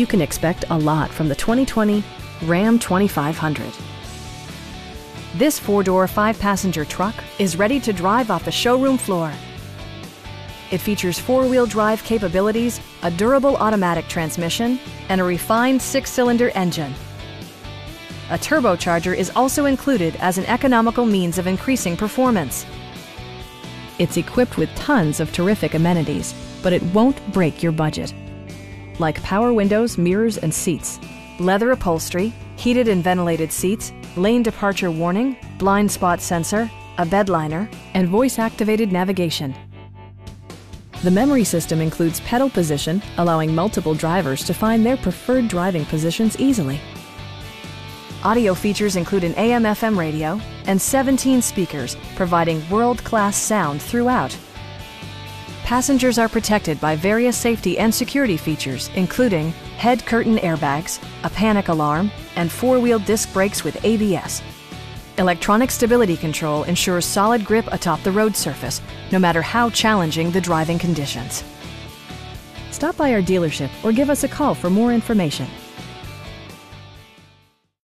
You can expect a lot from the 2020 Ram 2500. This four-door, five-passenger truck is ready to drive off the showroom floor. It features four-wheel drive capabilities, a durable automatic transmission, and a refined six-cylinder engine. A turbocharger is also included as an economical means of increasing performance. It's equipped with tons of terrific amenities, but it won't break your budget. Like power windows, mirrors, and seats, leather upholstery, heated and ventilated seats, lane departure warning, blind spot sensor, a bed liner, and voice-activated navigation. The memory system includes pedal position, allowing multiple drivers to find their preferred driving positions easily. Audio features include an AM/FM radio and 17 speakers, providing world-class sound throughout. Passengers are protected by various safety and security features, including head curtain airbags, a panic alarm, and four-wheel disc brakes with ABS. Electronic stability control ensures solid grip atop the road surface, no matter how challenging the driving conditions. Stop by our dealership or give us a call for more information.